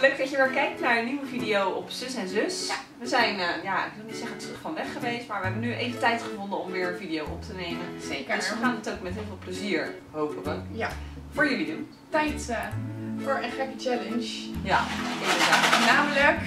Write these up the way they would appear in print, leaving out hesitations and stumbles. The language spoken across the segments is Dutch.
Leuk dat je weer kijkt naar een nieuwe video op Zus en Zus. Ja. We zijn, ik wil niet zeggen terug van weg geweest, maar we hebben nu even tijd gevonden om weer een video op te nemen. Zeker. Dus we gaan het ook met heel veel plezier, hopen we, voor jullie doen. Tijd voor een gekke challenge. Ja, inderdaad. Namelijk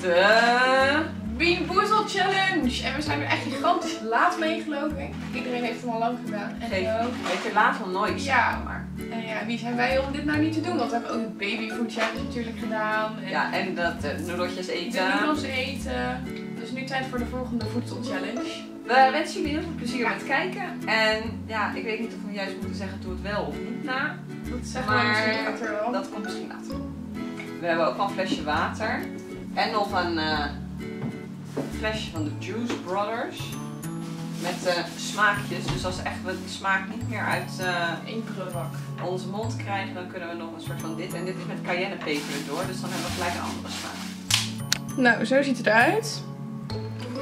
de Bean Boozled Challenge. En we zijn er echt gigantisch laat mee, geloof ik. Iedereen heeft hem al lang gedaan. En beter laat dan nooit. Ja, maar. En ja, wie zijn wij om dit nou niet te doen? Want we hebben ook een babyfood challenge natuurlijk gedaan. En ja, en dat noedeltjes eten. Noedels eten. Dus nu tijd voor de volgende voedsel challenge. We wensen jullie heel veel plezier met kijken. En ja, ik weet niet of we juist moeten zeggen, doe het wel of niet na. Dat zeggen we misschien later wel. Dat komt misschien later. We hebben ook al een flesje water. En nog een flesje van de Juice Brothers. Met smaakjes, dus als echt we de smaak niet meer uit onze mond krijgen, dan kunnen we nog een soort van dit. En dit is met cayennepeper erdoor, dus dan hebben we gelijk een andere smaak. Nou, zo ziet het eruit.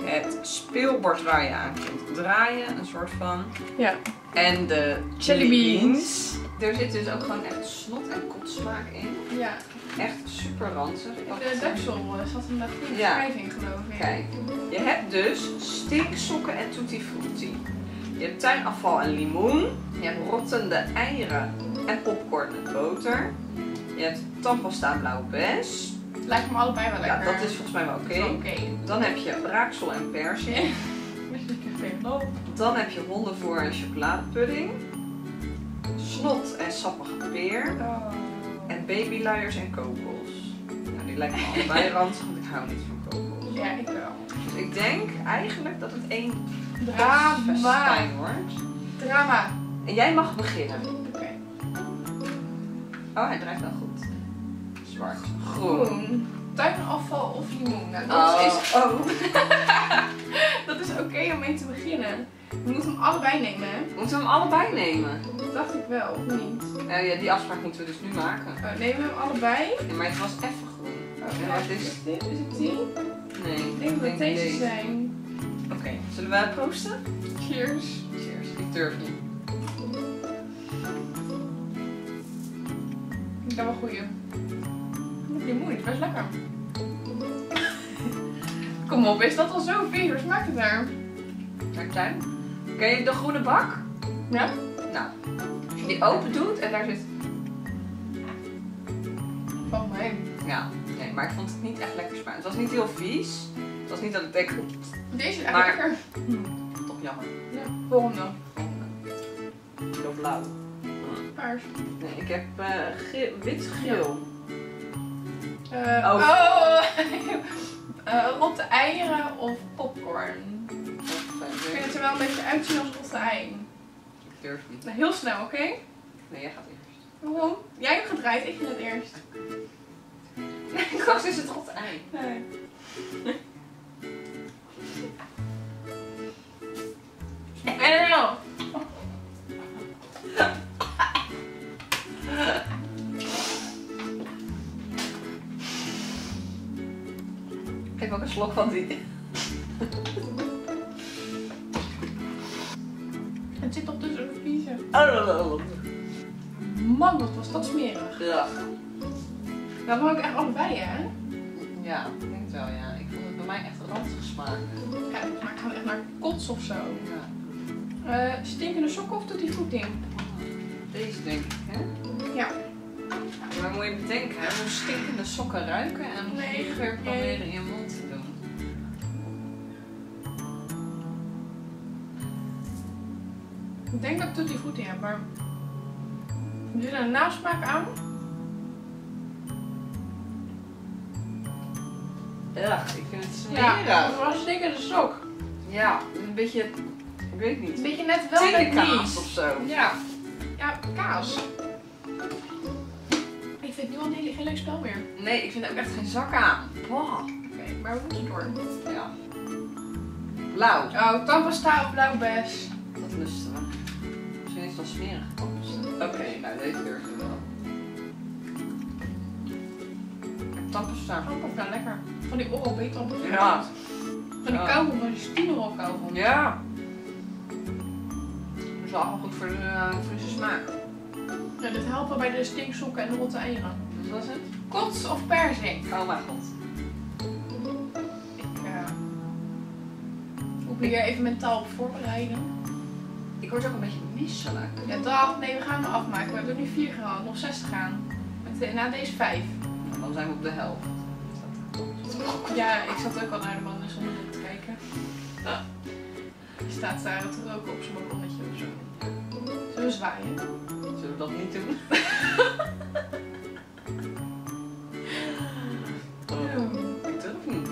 Het speelbord waar je aan kunt draaien, een soort van. Ja. En de jellybeans. Er zit dus ook gewoon echt snot en kotsmaak in. Ja. Echt super ranzig. De deksel zat een goede beschrijving, geloof ik. Kijk, je hebt dus stinksokken en tutti frutti. Je hebt tuinafval en limoen. Je hebt rottende eieren en popcorn met boter. Je hebt tandpasta blauwe bes. Het lijkt me allebei wel lekker. Ja, dat is volgens mij wel oké. Dan heb je braaksel en persik. Dan heb je hondenvoer en chocoladepudding. Snot en sappige peer. En babyluiers en kokos. Nou, die lijken me allebei ranzig, want ik hou niet van kokos. Ja, ik wel. Dus ik denk eigenlijk dat het één drama wordt. Drama. En jij mag beginnen. Oké. Oh, hij draait wel goed. Zwart. Groen. Tuinafval of limoen. Nou, dat is dat is oké om mee te beginnen. We moeten hem allebei nemen, hè? Moeten we hem allebei nemen? Dat dacht ik wel, of niet? Ja, die afspraak moeten we dus nu maken. Nemen we hem allebei? Nee, maar het was even groen. Is het die? Nee. Ik denk dat deze zijn. Oké, zullen we proosten? Cheers. Cheers. Ik durf niet. Ik heb wel goeie. Je moeite, best lekker. Kom op, is dat al zo vies? Hoe smaakt het daar? Lekker klein. Ken je de groene bak? Ja. Nou, als je die open doet en daar zit... Van mij. Ja, nee, maar ik vond het niet echt lekker smaak. Het was niet heel vies. Het was niet dat ik denk... Deze is maar... lekker. Toch jammer. Ja, volgende. Zo blauw. Paars. Nee, ik heb wit-geel. Rotte eieren of popcorn? Ik vind het er wel een beetje uitzien als rotte ei. Ik durf niet. Nou, heel snel, oké? Nee, jij gaat eerst. Waarom? Jij hebt gedraaid, ik vind het eerst. Nee, ik dacht dus het rotte ei. Nee. I don't know. Ik heb ook een slok van die. Het zit toch tussen de vliezen. Man, wat was dat smerig. Ja. Dat wou ik echt allebei, hè? Ja, ik denk het wel, ja. Ik vond het bij mij echt ranzig smaken. Ja, het smaakt gewoon echt naar kots of zo. Ja. Stinkende sokken of doet die goed in? Deze denk ik, hè? Ja. Maar moet je bedenken, hè? Hoe stinkende sokken ruiken en hoe je geur proberen in je mond te doen. Ik denk dat ik tutti frutti heb, maar er zit een nasmaak aan. Ja, ik vind het smerig. Ja, het was een stinkende sok. Ja, een beetje, ik weet niet. Een beetje net wel met kaas of zo. Ja, ja, kaas. Ik vind nu al geen leuk spel meer. Nee, ik vind er ook echt geen zak aan. Wow. Oké, maar we moeten door. Ja. Blauw. Oh, tandpasta of blauw bes. Dat lusten we. Misschien is het wel smerig. Oké, nou deze durven we wel. Tandpasta. Tandpasta, lekker. Van die Oral-B tandpasta. Ja. Van die kauwgom, van die Stimerol kauwgom. Ja. Dat is wel goed voor de frisse smaak. Ja, dit helpt wel bij de stinksokken en de rotte eieren. Wat was het? Kots of persik? Oh mijn god. Ik moet me hier even mentaal op voorbereiden. Ik word ook een beetje misselijk. Ja, dag. Nee, we gaan hem afmaken. We hebben er nu 4 gehad. Nog 6 te gaan. Na deze 5. En dan zijn we op de helft. Ja, ik zat ook al naar de mannen zonder te kijken. Ah. Je staat daar te roken op zijn balkonnetje of zo. Zullen we zwaaien? Zullen we dat niet doen? Ik durf niet.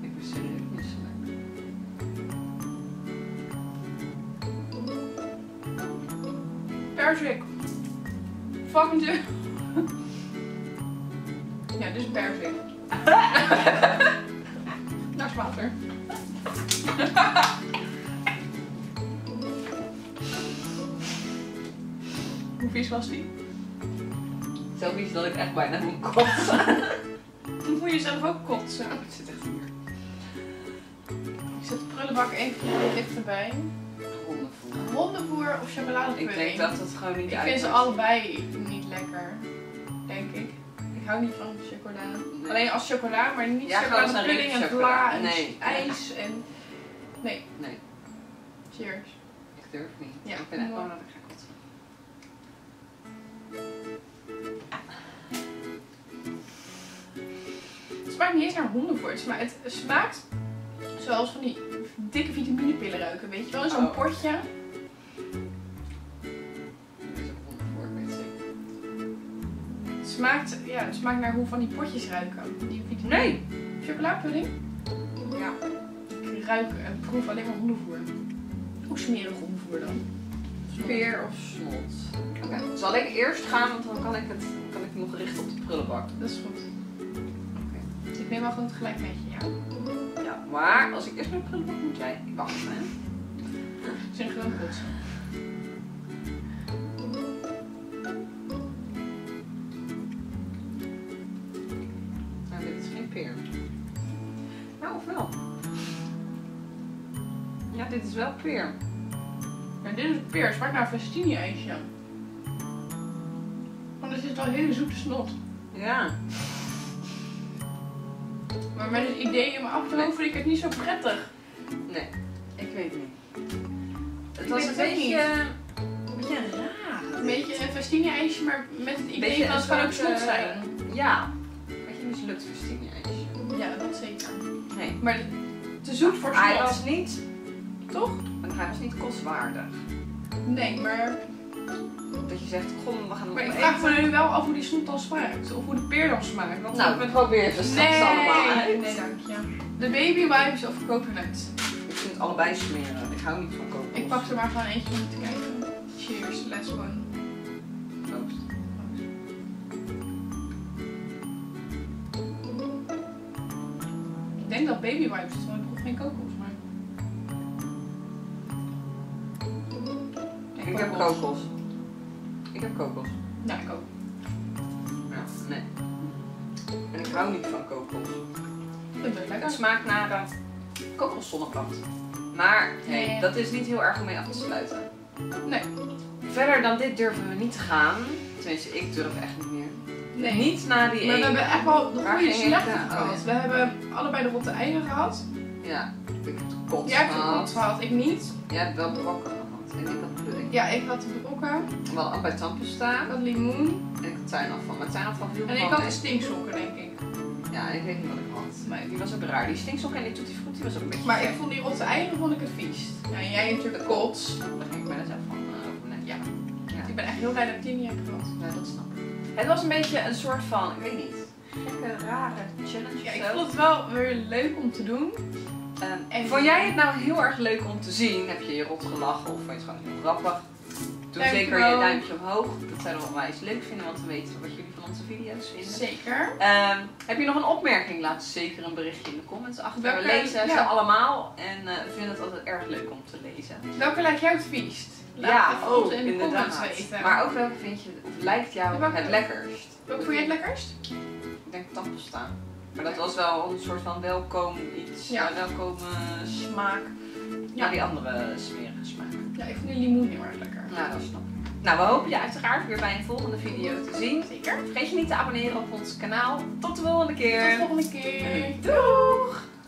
Ik ben serieus niet slecht. Persik. Fucking duur. Ja, dus persik. Daar is water. Hoe vies was die? Zo vies dat ik echt bijna moet kotsen. Dan moet je zelf ook kotsen. Oh, het zit echt hier. Ik zet de prullenbak even dichterbij. Hondenvoer of chocoladepudding? Ik denk dat het gewoon niet uit. Ik vind ze allebei niet lekker. Denk ik. Ik hou niet van chocola. Nee. Alleen als chocola, maar niet ja, chocoladepudding en chocola. En nee. Ijs en... Nee. Nee. Cheers. Ik durf niet. Ja, ik ben echt gewoon dat ik ga kotsen. Het smaakt niet eens naar hondenvoort, maar het smaakt zoals van die dikke vitaminepillen ruiken, weet je wel? Zo'n potje. Dit is ook hondenvoort, weet ik. Het smaakt, ja, het smaakt naar hoe van die potjes ruiken. Die vitamine. Nee! Chocoladepudding? Ja. Ik ruik en proef alleen maar hondenvoer. Hoe smerig hondenvoer dan? Speer of snot. Okay. Zal ik eerst gaan, want dan kan ik nog richten op de prullenbak. Dat is goed. Okay. Dus ik neem wel gewoon tegelijk met je, ja. Ja, maar als ik eerst naar de prullenbak moet jij, ik wacht me. Ik vind het gewoon goed. Nou, dit is geen peer. Nou, of wel? Ja, dit is wel peer. Ja, dit is peer, het smaakt naar festini-ijsje. Want er zit al hele zoete snot. Ja. Maar met het idee in mijn achterhoofd vind ik het niet zo prettig. Nee, ik weet het niet. Het was een beetje raar. Een beetje een festini-ijsje, maar met het idee dat het kan ook snot zijn. Ja. Een beetje mislukt festini-ijsje. Ja, dat zeker. Nee. Maar te zoet voor snot. Hij was niet, toch? Hij was niet kostwaardig. Nee, maar... Dat je zegt, goh, we gaan hem maar ik vraag me nu wel af hoe die snoep dan smaakt. Of hoe de peer dan smaakt. Want nou, ik probeer ze straks allemaal uit. Nee, dank je. De baby wipes of coconut? Ik vind het allebei smeren. Ik hou niet van coconut. Ik pak er maar gewoon eentje om te kijken. Cheers, let's go. Proost. Ik denk dat baby wipes is, want ik proef geen kokos. Ik heb kokos. Ik heb kokos. Ja, ik ook. Ja, nee. En ik hou niet van kokos. Dat is lekker. Het smaakt naar kokoszonneplant. Maar nee, nee, dat is niet heel erg om mee af te sluiten. Nee. Verder dan dit durven we niet te gaan. Tenminste, ik durf echt niet meer. Nee. Niet na die maar we hebben echt wel de goede slechte gehad. We hebben allebei de rotte eieren gehad. Ja, ik heb het gekotst. Jij hebt het gekotst gehad, ik niet. Jij hebt wel brokken gehad en ik had pudding. Ja, ik had de brokken. We hadden allebei tandpasta. Ik had limoen. En ik had tuinafval. Maar tuinafval viel en ik had de stinksokken, denk ik. Ja, ik weet niet wat ik had. Maar die was ook raar. Die stinksokken en die tutti frutti was ook een beetje maar gek. Ik vond die rotte eieren vond ik het vies. Ja, en jij natuurlijk kots. Daar ging ik bijna zelf van net. Ja. Ja. Ik ben echt heel blij dat ik die niet heb gehad. Ja, dat snap ik. Het was een beetje een soort van, ik weet niet, gekke, rare challenge. Ja, ik vond het wel weer leuk om te doen. En vond jij het nou heel erg leuk om te zien? Heb je je rot gelachen of vond je het gewoon heel grappig? Doe zeker je duimpje omhoog. Dat zouden we onwijs leuk vinden, want we weten wat jullie van onze video's vinden. Zeker. Heb je nog een opmerking? Laat zeker een berichtje in de comments achter. Welke, we lezen ze allemaal en we vinden het altijd erg leuk om te lezen. Welke lijkt jou het viest? Laat het ons in de comments weten. Maar ook welke vind je, of lijkt jou het lekkerst? Welke vond je het lekkerst? Ik denk tandpasta. Maar dat was wel een soort van welkom iets, welkom smaak naar die andere smerige smaak. Ja, ik vind die limoen heel erg lekker. Ja, dat snap ik. Nou, we hopen je uiteraard weer bij een volgende video te zien. Zeker. Vergeet je niet te abonneren op ons kanaal. Tot de volgende keer. Tot de volgende keer. Doeg!